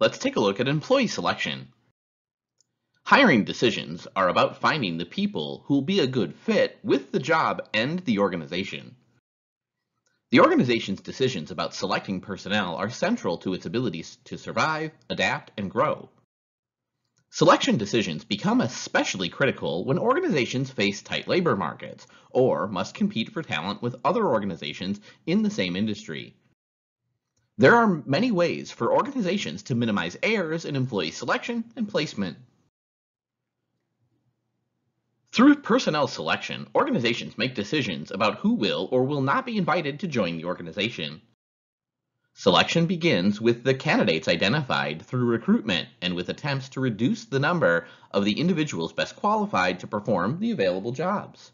Let's take a look at employee selection. Hiring decisions are about finding the people who will be a good fit with the job and the organization. The organization's decisions about selecting personnel are central to its abilities to survive, adapt, and grow. Selection decisions become especially critical when organizations face tight labor markets or must compete for talent with other organizations in the same industry. There are many ways for organizations to minimize errors in employee selection and placement. Through personnel selection, organizations make decisions about who will or will not be invited to join the organization. Selection begins with the candidates identified through recruitment and with attempts to reduce the number of the individuals best qualified to perform the available jobs.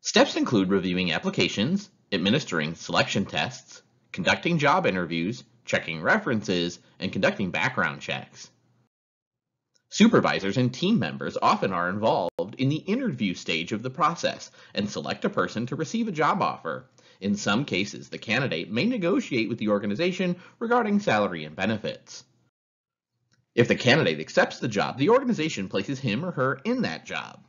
Steps include reviewing applications, administering selection tests, conducting job interviews, checking references, and conducting background checks. Supervisors and team members often are involved in the interview stage of the process and select a person to receive a job offer. In some cases, the candidate may negotiate with the organization regarding salary and benefits. If the candidate accepts the job, the organization places him or her in that job.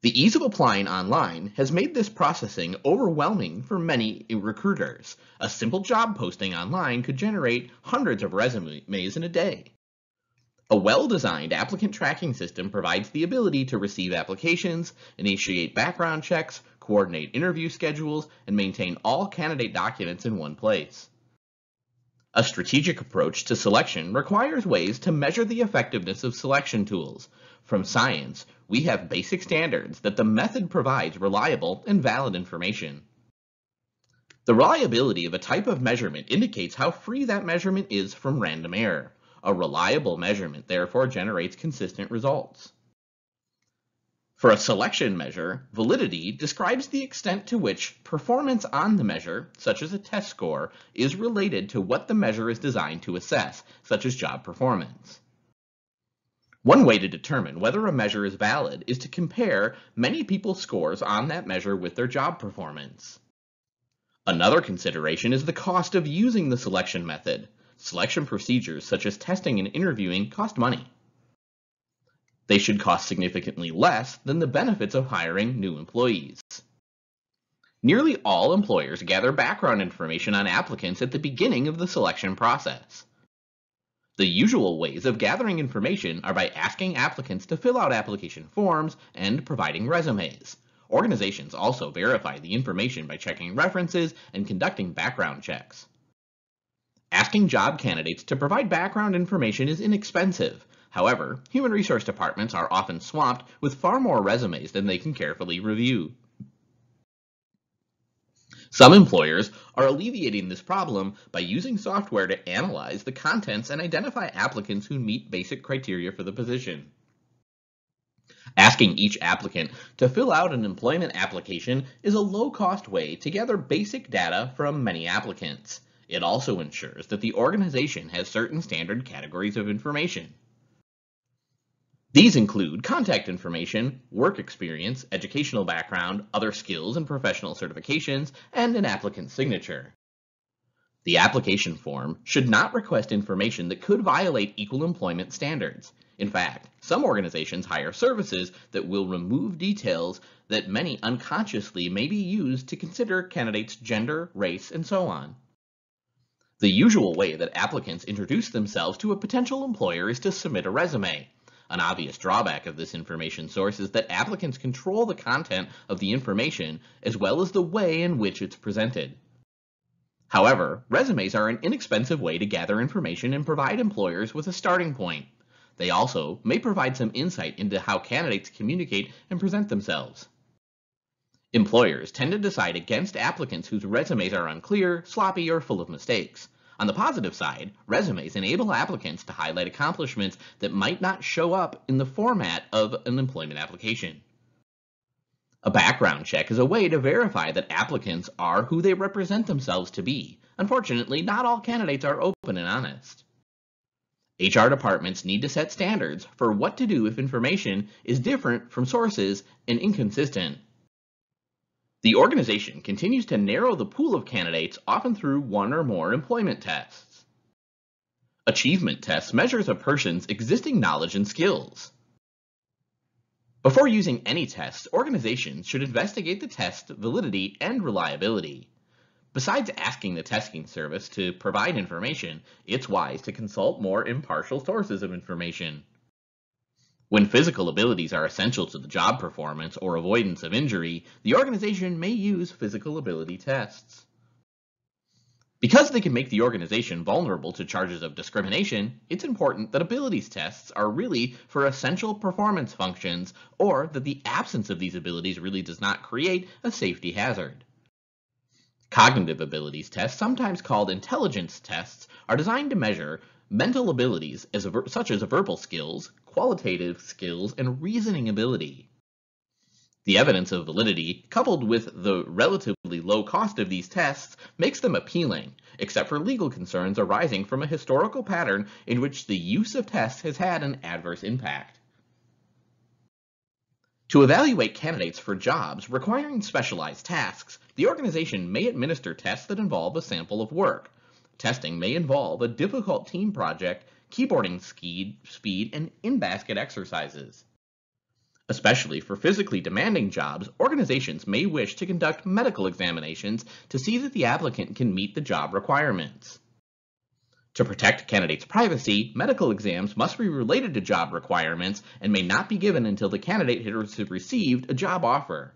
The ease of applying online has made this processing overwhelming for many recruiters. A simple job posting online could generate hundreds of resumes in a day. A well-designed applicant tracking system provides the ability to receive applications, initiate background checks, coordinate interview schedules, and maintain all candidate documents in one place. A strategic approach to selection requires ways to measure the effectiveness of selection tools. From science, we have basic standards that the method provides reliable and valid information. The reliability of a type of measurement indicates how free that measurement is from random error. A reliable measurement, therefore, generates consistent results. For a selection measure, validity describes the extent to which performance on the measure, such as a test score, is related to what the measure is designed to assess, such as job performance. One way to determine whether a measure is valid is to compare many people's scores on that measure with their job performance. Another consideration is the cost of using the selection method. Selection procedures such as testing and interviewing cost money. They should cost significantly less than the benefits of hiring new employees. Nearly all employers gather background information on applicants at the beginning of the selection process. The usual ways of gathering information are by asking applicants to fill out application forms and providing resumes. Organizations also verify the information by checking references and conducting background checks. Asking job candidates to provide background information is inexpensive. However, human resource departments are often swamped with far more resumes than they can carefully review. Some employers are alleviating this problem by using software to analyze the contents and identify applicants who meet basic criteria for the position. Asking each applicant to fill out an employment application is a low-cost way to gather basic data from many applicants. It also ensures that the organization has certain standard categories of information. These include contact information, work experience, educational background, other skills and professional certifications, and an applicant's signature. The application form should not request information that could violate equal employment standards. In fact, some organizations hire services that will remove details that many unconsciously may be used to consider candidates' gender, race, and so on. The usual way that applicants introduce themselves to a potential employer is to submit a resume. An obvious drawback of this information source is that applicants control the content of the information as well as the way in which it's presented. However, resumes are an inexpensive way to gather information and provide employers with a starting point. They also may provide some insight into how candidates communicate and present themselves. Employers tend to decide against applicants whose resumes are unclear, sloppy, or full of mistakes. On the positive side, resumes enable applicants to highlight accomplishments that might not show up in the format of an employment application. A background check is a way to verify that applicants are who they represent themselves to be. Unfortunately, not all candidates are open and honest. HR departments need to set standards for what to do if information is different from sources and inconsistent. The organization continues to narrow the pool of candidates, often through one or more employment tests. Achievement test measures a person's existing knowledge and skills. Before using any test, organizations should investigate the test validity and reliability. Besides asking the testing service to provide information, it's wise to consult more impartial sources of information. When physical abilities are essential to the job performance or avoidance of injury, the organization may use physical ability tests. Because they can make the organization vulnerable to charges of discrimination, it's important that abilities tests are really for essential performance functions, or that the absence of these abilities really does not create a safety hazard. Cognitive abilities tests, sometimes called intelligence tests, are designed to measure mental abilities such as verbal skills, qualitative skills, and reasoning ability. The evidence of validity, coupled with the relatively low cost of these tests, makes them appealing, except for legal concerns arising from a historical pattern in which the use of tests has had an adverse impact. To evaluate candidates for jobs requiring specialized tasks, the organization may administer tests that involve a sample of work. Testing may involve a difficult team project, keyboarding speed, and in-basket exercises. Especially for physically demanding jobs, organizations may wish to conduct medical examinations to see that the applicant can meet the job requirements. To protect candidates' privacy, medical exams must be related to job requirements and may not be given until the candidate has received a job offer.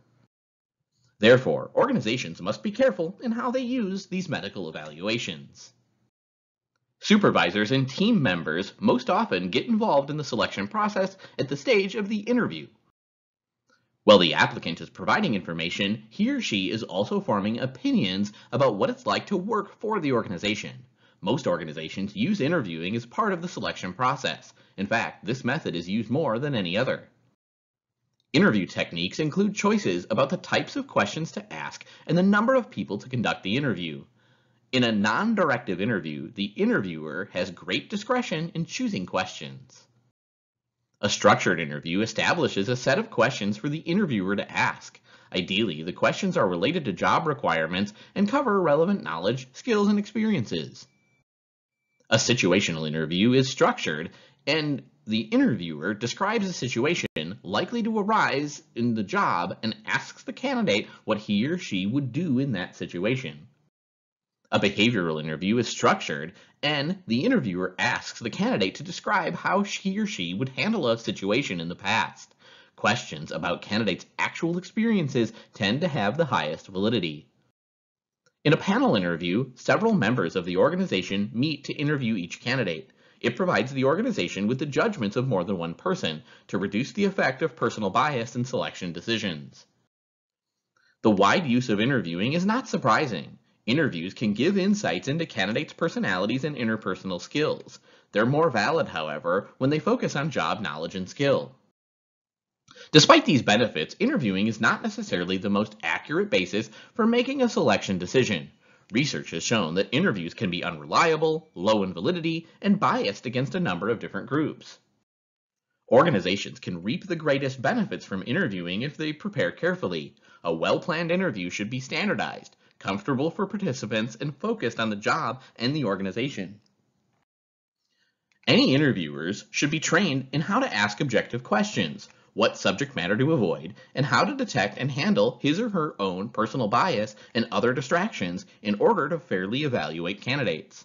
Therefore, organizations must be careful in how they use these medical evaluations. Supervisors and team members most often get involved in the selection process at the stage of the interview. While the applicant is providing information, he or she is also forming opinions about what it's like to work for the organization. Most organizations use interviewing as part of the selection process. In fact, this method is used more than any other. Interview techniques include choices about the types of questions to ask and the number of people to conduct the interview. In a non-directive interview, the interviewer has great discretion in choosing questions. A structured interview establishes a set of questions for the interviewer to ask. Ideally, the questions are related to job requirements and cover relevant knowledge, skills, and experiences. A situational interview is structured, and the interviewer describes a situation likely to arise in the job and asks the candidate what he or she would do in that situation. A behavioral interview is structured, and the interviewer asks the candidate to describe how he or she would handle a situation in the past. Questions about candidates' actual experiences tend to have the highest validity. In a panel interview, several members of the organization meet to interview each candidate. It provides the organization with the judgments of more than one person to reduce the effect of personal bias in selection decisions. The wide use of interviewing is not surprising. Interviews can give insights into candidates' personalities and interpersonal skills. They're more valid, however, when they focus on job knowledge and skill. Despite these benefits, interviewing is not necessarily the most accurate basis for making a selection decision. Research has shown that interviews can be unreliable, low in validity, and biased against a number of different groups. Organizations can reap the greatest benefits from interviewing if they prepare carefully. A well-planned interview should be standardized, comfortable for participants, and focused on the job and the organization. Any interviewers should be trained in how to ask objective questions, what subject matter to avoid, and how to detect and handle his or her own personal bias and other distractions in order to fairly evaluate candidates.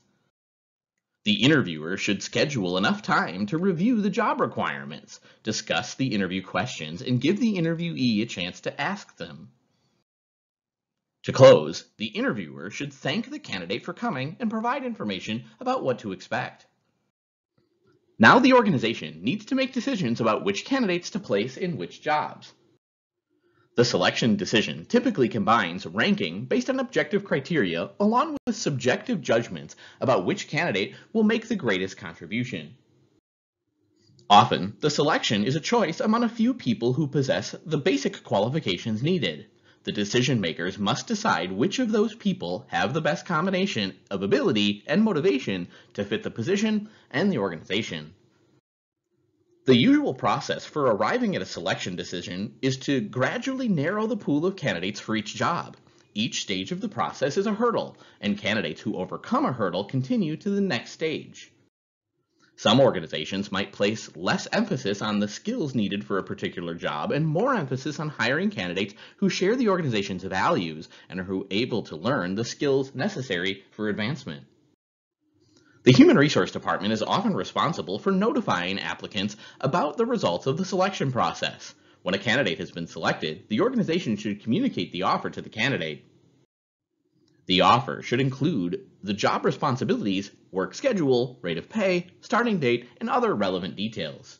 The interviewer should schedule enough time to review the job requirements, discuss the interview questions, and give the interviewee a chance to ask them. To close, the interviewer should thank the candidate for coming and provide information about what to expect. Now the organization needs to make decisions about which candidates to place in which jobs. The selection decision typically combines ranking based on objective criteria along with subjective judgments about which candidate will make the greatest contribution. Often, the selection is a choice among a few people who possess the basic qualifications needed. The decision makers must decide which of those people have the best combination of ability and motivation to fit the position and the organization. The usual process for arriving at a selection decision is to gradually narrow the pool of candidates for each job. Each stage of the process is a hurdle, and candidates who overcome a hurdle continue to the next stage. Some organizations might place less emphasis on the skills needed for a particular job and more emphasis on hiring candidates who share the organization's values and who are able to learn the skills necessary for advancement. The Human Resource Department is often responsible for notifying applicants about the results of the selection process. When a candidate has been selected, the organization should communicate the offer to the candidate. The offer should include the job responsibilities, work schedule, rate of pay, starting date, and other relevant details.